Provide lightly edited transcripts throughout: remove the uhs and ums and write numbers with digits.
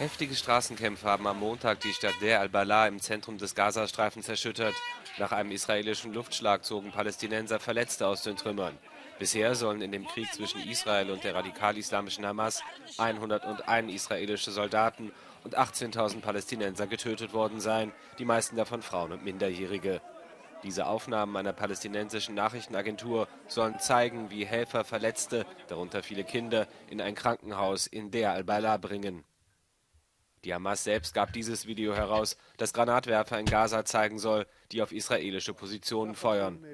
Heftige Straßenkämpfe haben am Montag die Stadt Deir al-Balah im Zentrum des Gazastreifens erschüttert. Nach einem israelischen Luftschlag zogen Palästinenser Verletzte aus den Trümmern. Bisher sollen in dem Krieg zwischen Israel und der radikal-islamischen Hamas 101 israelische Soldaten und 18.000 Palästinenser getötet worden sein, die meisten davon Frauen und Minderjährige. Diese Aufnahmen einer palästinensischen Nachrichtenagentur sollen zeigen, wie Helfer Verletzte, darunter viele Kinder, in ein Krankenhaus in Deir al-Balah bringen. Die Hamas selbst gab dieses Video heraus, das Granatwerfer in Gaza zeigen soll, die auf israelische Positionen feuern.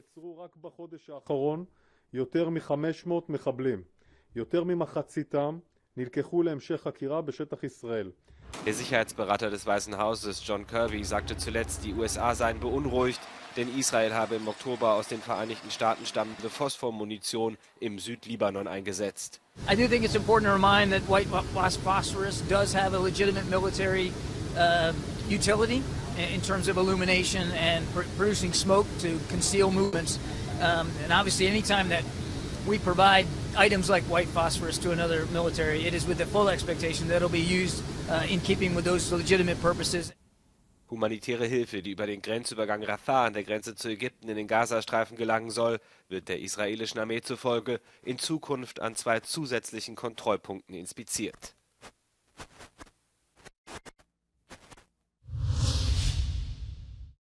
Der Sicherheitsberater des Weißen Hauses, John Kirby, sagte zuletzt, die USA seien beunruhigt, denn Israel habe im Oktober aus den Vereinigten Staaten stammende Phosphormunition im Südlibanon eingesetzt. I do think it's important to remind that White Phosphorus does have a legitimate military utility in terms of illumination and producing smoke to conceal movements. And obviously anytime that we provide items like white phosphorus to another military, it is with the full expectation that it'll be used in keeping with those legitimate purposes. Humanitäre Hilfe, die über den Grenzübergang Rafah an der Grenze zu Ägypten in den Gazastreifen gelangen soll, wird der israelischen Armee zufolge in Zukunft an 2 zusätzlichen Kontrollpunkten inspiziert.